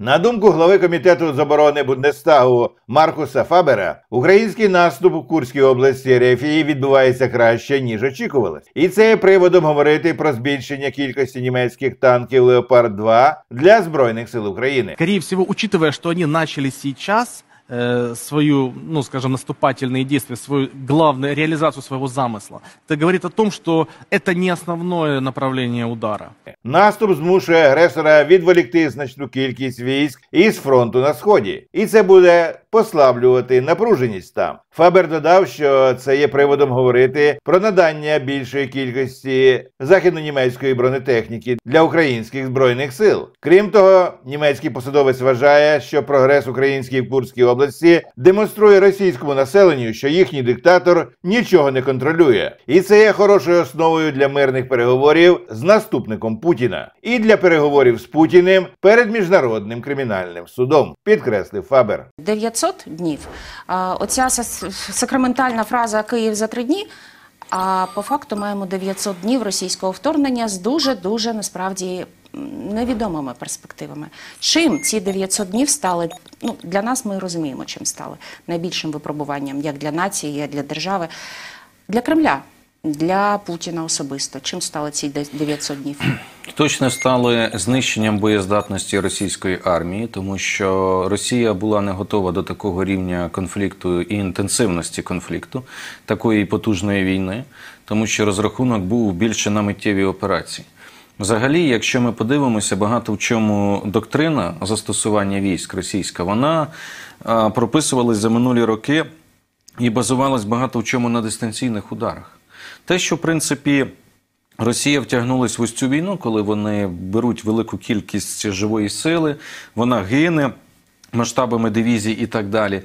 На думку глави комітету з оборони Бундестагу Маркуса Фабера, український наступ у Курській області РФ відбувається краще, ніж очікувалось. І це є приводом говорити про збільшення кількості німецьких танків «Леопард-2» для Збройних сил України. Скорее всего, учитывая, что они начали сейчас свою, ну, скажем, наступательные действия, свою главную реализацию своего замысла. Это говорит о том, что это не основное направление удара. Наступ змушує агресора відволікти значну кількість військ із фронту на сході. І це буде послаблювати напруженість там. Фабер додав, що це є приводом говорити про надання більшої кількості західно-німецької бронетехніки для українських збройних сил. Крім того, німецький посадовець вважає, що прогрес український в Курській області демонструє російському населенню, що їхній диктатор нічого не контролює. І це є хорошою основою для мирних переговорів з наступником Путіна. І для переговорів з Путіним перед Міжнародним кримінальним судом, підкреслив Фабер. 900 днів. Оця сакраментальна фраза «Київ за 3 дні», а по факту маємо 900 днів російського вторгнення з дуже-дуже, насправді, невідомими перспективами. Чим ці 900 днів стали, ну, для нас ми розуміємо, чим стали найбільшим випробуванням, як для нації, як для держави, для Кремля, для Путіна особисто. Чим стали ці 900 днів? Точно стали знищенням боєздатності російської армії, тому що Росія була не готова до такого рівня конфлікту і інтенсивності конфлікту, такої потужної війни, тому що розрахунок був більше на миттєві операції. Взагалі, якщо ми подивимося, багато в чому доктрина застосування військ російська, вона прописувалась за минулі роки і базувалась багато в чому на дистанційних ударах. Те, що, в принципі, Росія втягнулась в ось цю війну, коли вони беруть велику кількість живої сили, вона гине масштабами дивізій і так далі.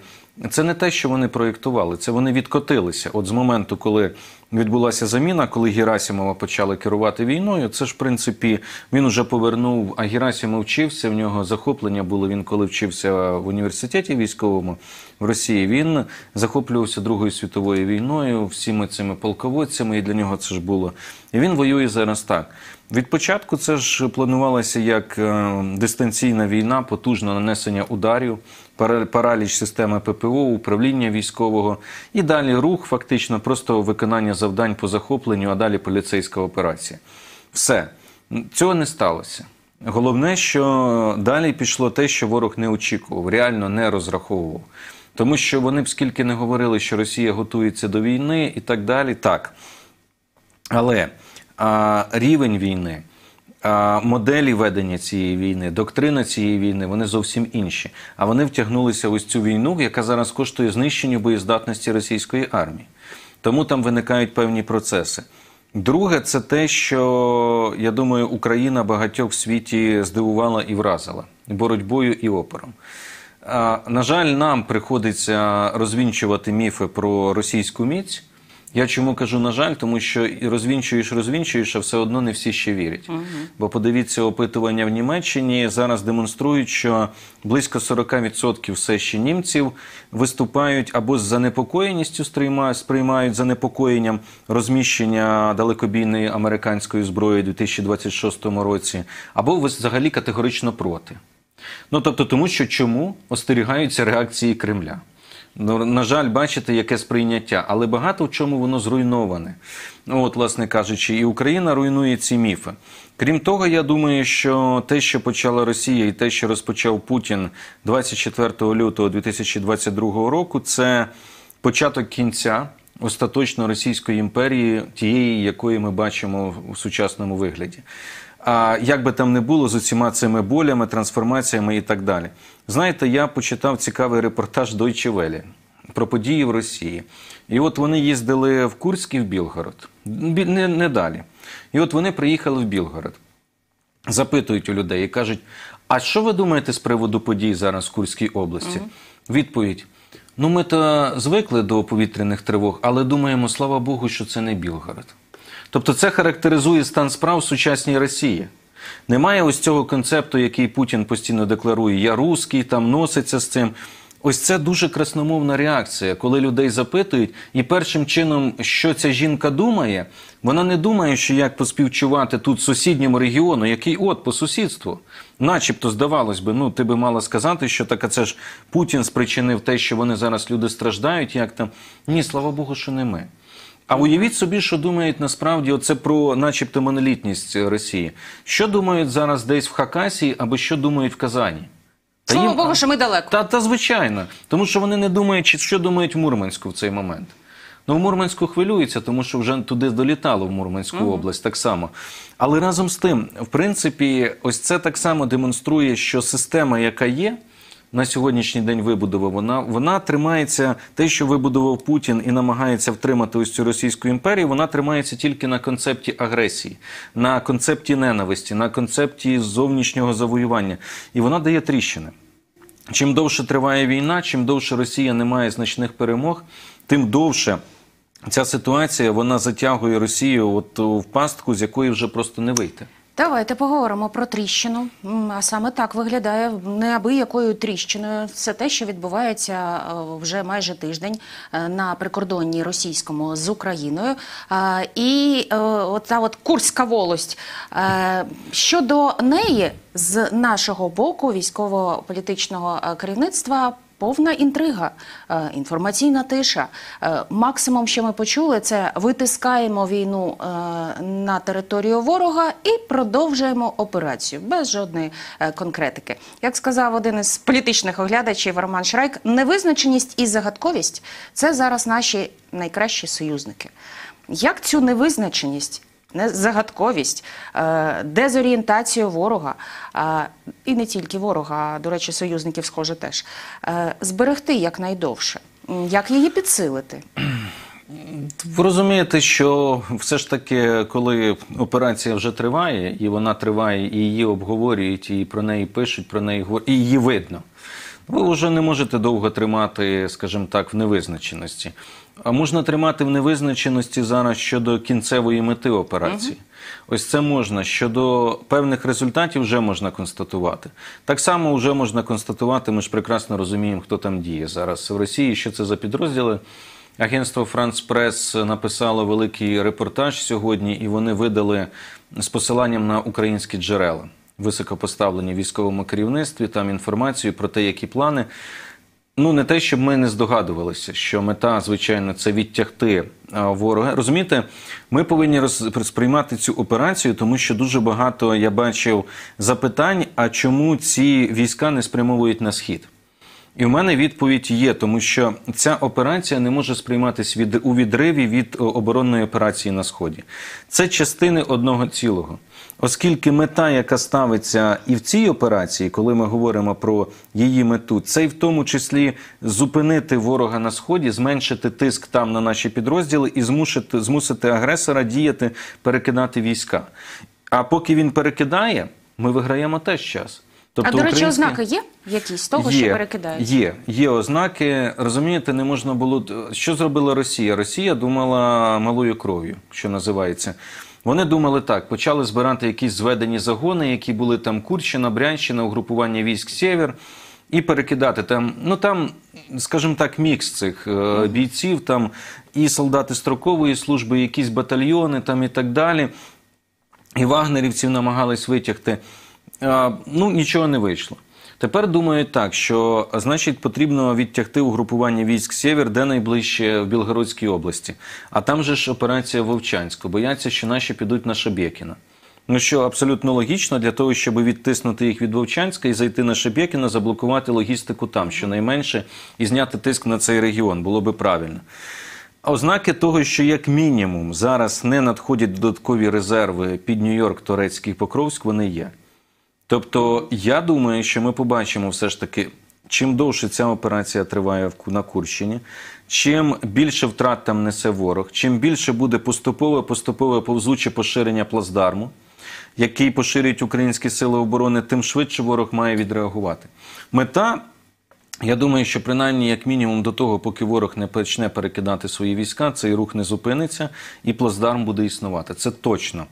Це не те, що вони проєктували, це вони відкотилися. От з моменту, коли відбулася заміна, коли Герасимова почали керувати війною, це ж, в принципі, він уже повернув, а Герасимов вчився, в нього захоплення було, він коли вчився в університеті військовому в Росії, він захоплювався Другою світовою війною, всіми цими полководцями, і для нього це ж було. І він воює зараз так. Від початку це ж планувалося як дистанційна війна, потужне нанесення ударів, параліч системи ППО, управління військового і далі рух, фактично просто виконання завдань по захопленню, а далі поліцейська операція. Все. Цього не сталося. Головне, що далі пішло те, що ворог не очікував, реально не розраховував. Тому що вони б скільки не говорили, що Росія готується до війни і так далі, так. Але рівень війни, моделі ведення цієї війни, доктрина цієї війни, вони зовсім інші. А вони втягнулися в ось цю війну, яка зараз коштує знищення боєздатності російської армії. Тому там виникають певні процеси. Друге, це те, що, я думаю, Україна багатьох в світі здивувала і вразила боротьбою і опором. На жаль, нам приходиться розвінчувати міфи про російську міць. Я чому кажу, на жаль, тому що розвінчуєш, а все одно не всі ще вірять. Бо подивіться, опитування в Німеччині зараз демонструють, що близько 40% все ще німців виступають або з занепокоєністю, сприймають занепокоєнням розміщення далекобійної американської зброї у 2026 році, або взагалі категорично проти. Ну, тобто, тому що чому остерігаються реакції Кремля? На жаль, бачите, яке сприйняття, але багато в чому воно зруйноване. От, власне кажучи, і Україна руйнує ці міфи. Крім того, я думаю, що те, що почала Росія і те, що розпочав Путін 24 лютого 2022 року, це початок кінця остаточно Російської імперії, тієї, якої ми бачимо в сучасному вигляді. А як би там не було з усіма цими болями, трансформаціями і так далі. Знаєте, я почитав цікавий репортаж Deutsche Welle про події в Росії. І от вони їздили в Курськ і в Білгород. Не далі. І от вони приїхали в Білгород. Запитують у людей і кажуть, а що ви думаєте з приводу подій зараз в Курській області? Відповідь, ну ми-то звикли до повітряних тривог, але думаємо, слава Богу, що це не Білгород. Тобто це характеризує стан справ в сучасній Росії. Немає ось цього концепту, який Путін постійно декларує, я русський, там носиться з цим. Ось це дуже красномовна реакція, коли людей запитують, і першим чином, що ця жінка думає, вона не думає, що як поспівчувати тут сусідньому регіону, який от по сусідству. Начебто, здавалось би, ну ти би мала сказати, що так, а це ж Путін спричинив те, що вони зараз, люди страждають, як там. Ні, слава Богу, що не ми. А уявіть собі, що думають насправді, оце про начебто монолітність Росії. Що думають зараз десь в Хакасії або що думають в Казані? Слава Богу, що ми далеко. Та звичайно. Тому що вони не думають, що думають в Мурманську в цей момент. Ну, в Мурманську хвилюється, тому що вже туди долітало в Мурманську область так само. Але разом з тим, в принципі, ось це так само демонструє, що система, яка є, на сьогоднішній день вибудова, вона тримається, те, що вибудував Путін і намагається втримати ось цю Російську імперію, вона тримається тільки на концепті агресії, на концепті ненависті, на концепті зовнішнього завоювання. І вона дає тріщини. Чим довше триває війна, чим довше Росія не має значних перемог, тим довше ця ситуація, вона затягує Росію от в пастку, з якої вже просто не вийти. Давайте поговоримо про тріщину. А саме так виглядає неабиякою тріщиною. Це те, що відбувається вже майже тиждень на прикордонні російському з Україною. І оця от Курська волость. Щодо неї, з нашого боку військово-політичного керівництва, повна інтрига, інформаційна тиша. Максимум, що ми почули, це витискаємо війну на територію ворога і продовжуємо операцію. Без жодної конкретики. Як сказав один із політичних оглядачів Роман Шрайк, невизначеність і загадковість – це зараз наші найкращі союзники. Як цю невизначеність, загадковість, дезорієнтацію ворога, і не тільки ворога, а, до речі, союзників, схоже, теж, зберегти якнайдовше? Як її підсилити? Ви розумієте, що все ж таки, коли операція вже триває, і вона триває, і її обговорюють, і про неї пишуть, про неї говорять, і її видно, ви вже не можете довго тримати, скажімо так, в невизначеності. А можна тримати в невизначеності зараз щодо кінцевої мети операції. Ось це можна. Щодо певних результатів вже можна констатувати. Так само вже можна констатувати, ми ж прекрасно розуміємо, хто там діє зараз в Росії, що це за підрозділи. Агентство «Францпрес» написало великий репортаж сьогодні, і вони видали з посиланням на українські джерела, високопоставлені в військовому керівництві, там інформацію про те, які плани. Ну, не те, щоб ми не здогадувалися, що мета, звичайно, це відтягти ворога. Розумієте, ми повинні сприймати цю операцію, тому що дуже багато, я бачив, запитань, а чому ці війська не спрямовують на Схід? І в мене відповідь є, тому що ця операція не може сприйматися у відриві від оборонної операції на Сході. Це частини одного цілого. Оскільки мета, яка ставиться і в цій операції, коли ми говоримо про її мету, це й в тому числі зупинити ворога на Сході, зменшити тиск там на наші підрозділи і змусити агресора діяти, перекидати війська. А поки він перекидає, ми виграємо теж час. Тобто, до речі, ознаки є якісь того, що перекидають? Є ознаки. Розумієте, не можна було... Що зробила Росія? Росія думала малою кров'ю, що називається. Вони думали так, почали збирати якісь зведені загони, які були там Курщина, Брянщина, угрупування військ «Сєвєр», і перекидати там, ну там, скажімо так, мікс цих бійців, там і солдати строкової служби, якісь батальйони там і так далі. І вагнерівців намагались витягти. Ну, нічого не вийшло. Тепер думають так, що, значить, потрібно відтягти угрупування військ «Сєвєр», де найближче, в Білгородській області. А там же ж операція Вовчанська. Бояться, що наші підуть на Шебєкіна. Ну, що абсолютно логічно, для того, щоб відтиснути їх від Вовчанська і зайти на Шебєкіна, заблокувати логістику там, щонайменше, і зняти тиск на цей регіон. Було би правильно. Ознаки того, що як мінімум зараз не надходять додаткові резерви під Нью-Йорк, Торецький, Покровськ, вони є. Тобто, я думаю, що ми побачимо все ж таки, чим довше ця операція триває на Курщині, чим більше втрат там несе ворог, чим більше буде поступове повзуче поширення плацдарму, який поширюють українські сили оборони, тим швидше ворог має відреагувати. Мета, я думаю, що принаймні як мінімум до того, поки ворог не почне перекидати свої війська, цей рух не зупиниться і плацдарм буде існувати. Це точно.